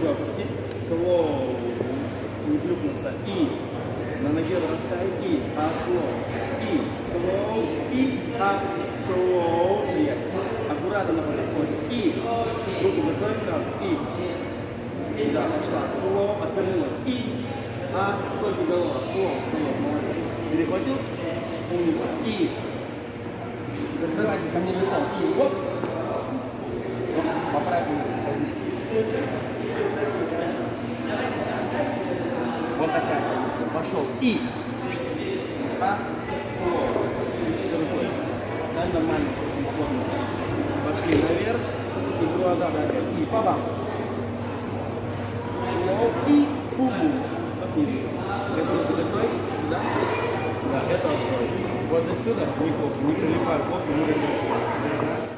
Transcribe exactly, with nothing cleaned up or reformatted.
долго опустить, слоу, не глюкнуться, и на ноге вырастает, и, а, слоу, и, слоу, и, а, слоу, вверх, аккуратно на подходе, и, руку закрой сразу, и, да, пошла, слоу, отвернулась, и, а, только голова, слоу, слоу, молодец, перехватился, умница, и, закрывайся ко мне лицом, и, вот, поправь меня. Вот такая позиция. Пошел. И. А. Слово. Стань нормально. Пошли наверх. И глаза наверх. И бабам. Слово. И. Пу-пу. Готовку закрой. Сюда. Да, это отстой. Вот отсюда. Неплохо. Не прилипай. Вот и не прилипай.